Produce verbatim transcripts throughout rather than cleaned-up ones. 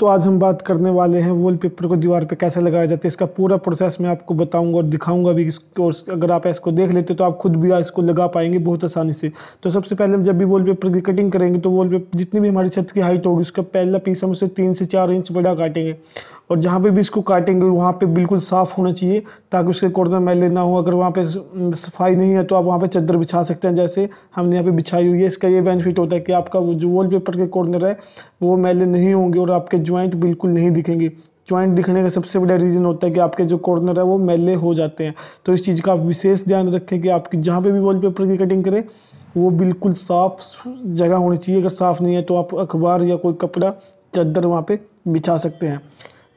तो आज हम बात करने वाले हैं वॉलपेपर को दीवार पे कैसे लगाया जाता है। इसका पूरा प्रोसेस मैं आपको बताऊंगा और दिखाऊंगा भी। इसको अगर आप इसको देख लेते तो आप खुद भी इसको लगा पाएंगे बहुत आसानी से। तो सबसे पहले हम जब भी वॉलपेपर की कटिंग करेंगे तो वॉलपेपर जितनी भी हमारी छत की हाइट होगी उसका पहला पीस हम उसे तीन से चार इंच बड़ा काटेंगे और जहाँ पे भी इसको काटेंगे वहाँ पे बिल्कुल साफ़ होना चाहिए ताकि उसके कॉर्नर मैले ना हो। अगर वहाँ पे सफाई नहीं है तो आप वहाँ पे चादर बिछा सकते हैं, जैसे हमने यहाँ पे बिछाई हुई है। इसका ये बेनिफिट होता है कि आपका वो जो वॉलपेपर के कॉर्नर है वो मैले नहीं होंगे और आपके ज्वाइंट बिल्कुल नहीं दिखेंगे। ज्वाइंट दिखने का सबसे बड़ा रीज़न होता है कि आपके जो कॉर्नर है वो मैले हो जाते हैं। तो इस चीज़ का आप विशेष ध्यान रखें कि आपकी जहाँ पे भी वॉलपेपर की कटिंग करें वो बिल्कुल साफ़ जगह होनी चाहिए। अगर साफ़ नहीं है तो आप अखबार या कोई कपड़ा चादर वहाँ पे बिछा सकते हैं।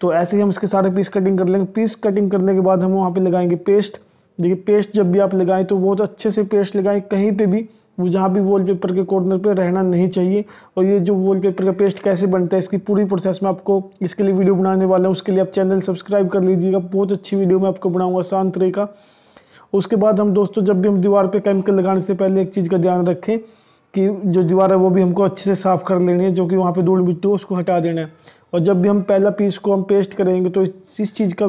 तो ऐसे ही हम इसके सारे पीस कटिंग कर लेंगे। पीस कटिंग करने के बाद हम वहाँ पे लगाएंगे पेस्ट। देखिए पेस्ट जब भी आप लगाएं तो बहुत अच्छे से पेस्ट लगाएं, कहीं पे भी वो जहाँ भी वॉलपेपर के कॉर्नर पे रहना नहीं चाहिए। और ये जो वॉलपेपर का पेस्ट कैसे बनता है इसकी पूरी प्रोसेस में आपको इसके लिए वीडियो बनाने वाला हूँ। उसके लिए आप चैनल सब्सक्राइब कर लीजिएगा, बहुत अच्छी वीडियो मैं आपको बनाऊँगा आसान तरीका। उसके बाद हम दोस्तों जब भी हम दीवार पर केमिकल लगाने से पहले एक चीज़ का ध्यान रखें कि जो दीवार है वो भी हमको अच्छे से साफ़ कर लेनी है, जो कि वहाँ पे धूल मिट्टी हो उसको हटा देना है। और जब भी हम पहला पीस को हम पेस्ट करेंगे तो इस चीज़ का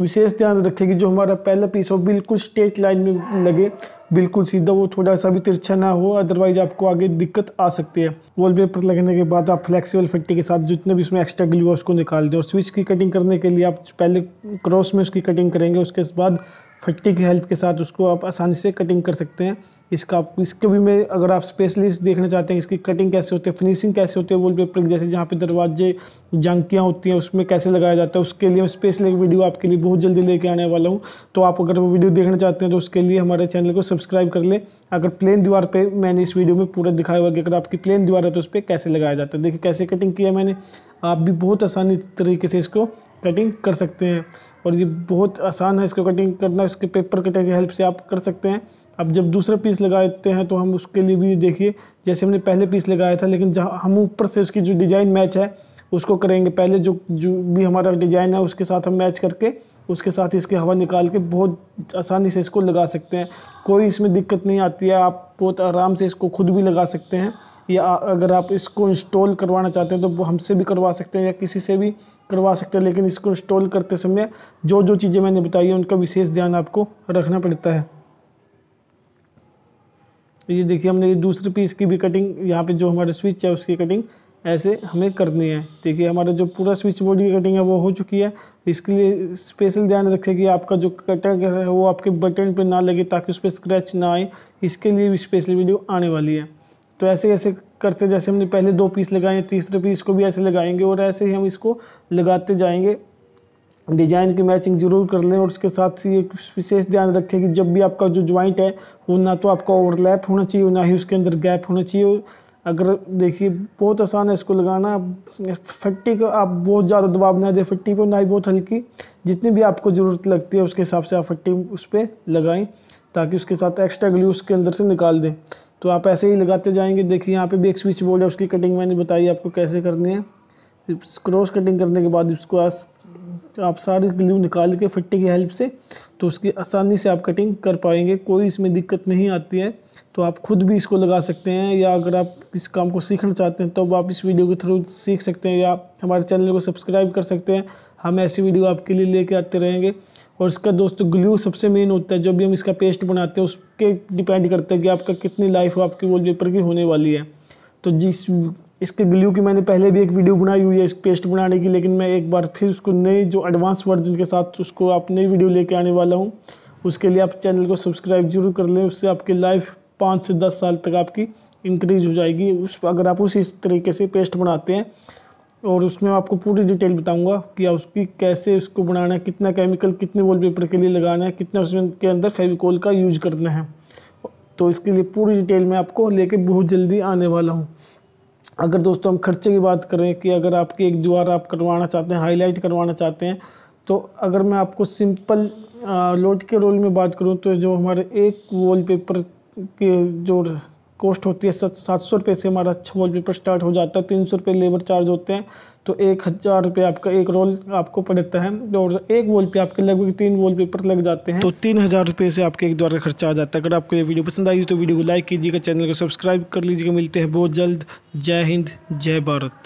विशेष ध्यान रखें कि जो हमारा पहला पीस हो बिल्कुल स्ट्रेट लाइन में लगे, बिल्कुल सीधा, वो थोड़ा सा भी तिरछा ना हो, अदरवाइज आपको आगे दिक्कत आ सकती है। वॉलपेपर लगने के बाद आप फ्लेक्सिबल फट्टी के साथ जितने भी उसमें एक्स्ट्रा ग्लू है उसको निकाल दें। और स्विच की कटिंग करने के लिए आप पहले क्रॉस में उसकी कटिंग करेंगे, उसके बाद फट्टी की हेल्प के साथ उसको आप आसानी से कटिंग कर सकते हैं। इसका इसके भी मैं अगर आप स्पेशलिस्ट देखना चाहते हैं इसकी कटिंग कैसे होती है, फिनिशिंग कैसे होती है वॉलपेपर, जैसे जहाँ पे दरवाजे झांकियाँ होती हैं उसमें कैसे लगाया जाता है, उसके लिए मैं स्पेशल एक वीडियो आपके लिए बहुत जल्दी लेके आने वाला हूँ। तो आप अगर वो वीडियो देखना चाहते हैं तो उसके लिए हमारे चैनल को सब्सक्राइब कर लें। अगर प्लेन दीवार पर मैंने इस वीडियो में पूरा दिखाया हुआ कि अगर आपकी प्लेन दीवार है तो उस पर कैसे लगाया जाता है। देखिए कैसे कटिंग किया मैंने, आप भी बहुत आसानी तरीके से इसको कटिंग कर सकते हैं और ये बहुत आसान है इसको कटिंग करना। इसके पेपर कटर की हेल्प से आप कर सकते हैं। अब जब दूसरा पीस लगाते हैं तो हम उसके लिए भी देखिए जैसे हमने पहले पीस लगाया था, लेकिन जहाँ हम ऊपर से उसकी जो डिज़ाइन मैच है उसको करेंगे। पहले जो जो भी हमारा डिज़ाइन है उसके साथ हम मैच करके उसके साथ इसके हवा निकाल के बहुत आसानी से इसको लगा सकते हैं। कोई इसमें दिक्कत नहीं आती है, आप बहुत आराम से इसको खुद भी लगा सकते हैं। या अगर आप इसको इंस्टॉल करवाना चाहते हैं तो हमसे भी करवा सकते हैं या किसी से भी करवा सकते हैं। लेकिन इसको इंस्टॉल करते समय जो जो चीज़ें मैंने बताई हैं उनका विशेष ध्यान आपको रखना पड़ता है। ये देखिए हमने ये दूसरे पीस की भी कटिंग, यहाँ पे जो हमारा स्विच है उसकी कटिंग ऐसे हमें करनी है। देखिए हमारा जो पूरा स्विच बोर्ड की कटिंग है वो हो चुकी है। इसके लिए स्पेशल ध्यान रखें कि आपका जो कटर है वो आपके बटन पर ना लगे ताकि उस पर स्क्रैच ना आए। इसके लिए भी स्पेशल वीडियो आने वाली है। तो ऐसे ऐसे करते जैसे हमने पहले दो पीस लगाए तीसरे पीस को भी ऐसे लगाएंगे और ऐसे ही हम इसको लगाते जाएंगे। डिज़ाइन की मैचिंग ज़रूर कर लें और उसके साथ ही एक विशेष ध्यान रखें कि जब भी आपका जो ज्वाइंट है वो ना तो आपका ओवरलैप होना चाहिए ना ही उसके अंदर गैप होना चाहिए। अगर देखिए बहुत आसान है इसको लगाना। फट्टी को आप बहुत ज़्यादा दबाव ना दें फट्टी पर, ना ही बहुत हल्की, जितनी भी आपको ज़रूरत लगती है उसके हिसाब से आप फट्टी उस पर लगाएँ ताकि उसके साथ एक्स्ट्रा ग्लू उसके अंदर से निकाल दें। तो आप ऐसे ही लगाते जाएंगे। देखिए यहाँ पे भी एक स्विच बोर्ड है, उसकी कटिंग मैंने बताई आपको कैसे करनी है। क्रॉस कटिंग करने के बाद उसको आप सारे ग्लू निकाल के फट्टी की हेल्प से तो उसकी आसानी से आप कटिंग कर पाएंगे, कोई इसमें दिक्कत नहीं आती है। तो आप खुद भी इसको लगा सकते हैं या अगर आप इस काम को सीखना चाहते हैं तब तो आप इस वीडियो के थ्रू सीख सकते हैं या आप हमारे चैनल को सब्सक्राइब कर सकते हैं। हम ऐसी वीडियो आपके लिए लेके आते रहेंगे। और इसका दोस्तों ग्लू सबसे मेन होता है, जो भी हम इसका पेस्ट बनाते हैं उसके डिपेंड करता है कि आपका कितनी लाइफ आपके वॉलपेपर की होने वाली है। तो जिस इसके ग्लू की मैंने पहले भी एक वीडियो बनाई हुई है इस पेस्ट बनाने की, लेकिन मैं एक बार फिर उसको नए जो एडवांस वर्जन के साथ उसको आप नई वीडियो लेके आने वाला हूँ। उसके लिए आप चैनल को सब्सक्राइब जरूर कर लें, उससे आपकी लाइफ पाँच से दस साल तक आपकी इंक्रीज हो जाएगी उस अगर आप उसी तरीके से पेस्ट बनाते हैं। और उसमें आपको पूरी डिटेल बताऊंगा कि उसकी कैसे उसको बनाना है, कितना केमिकल कितने वॉलपेपर के लिए लगाना है, कितना उसमें के अंदर फेविकोल का यूज करना है। तो इसके लिए पूरी डिटेल मैं आपको लेके बहुत जल्दी आने वाला हूँ। अगर दोस्तों हम खर्चे की बात करें कि अगर आपकी एक दीवार आप करवाना चाहते हैं, हाईलाइट करवाना चाहते हैं, तो अगर मैं आपको सिंपल लोट के रोल में बात करूँ तो जो हमारे एक वॉलपेपर के जो कॉस्ट होती है सात सौ रुपये से हमारा अच्छा वॉलपेपर स्टार्ट हो जाता है। तीन सौ रुपये लेबर चार्ज होते हैं, तो एक हज़ार रुपये आपका एक रोल आपको पड़ता है और एक वॉल पे आपके लगभग तीन वॉलपेपर लग जाते हैं। तो तीन हज़ार रुपये से आपके एक द्वार का खर्चा आ जाता है। अगर आपको ये वीडियो पसंद आई हो तो वीडियो को लाइक कीजिएगा, चैनल को सब्सक्राइब कर लीजिएगा। मिलते हैं बहुत जल्द। जय हिंद, जय भारत।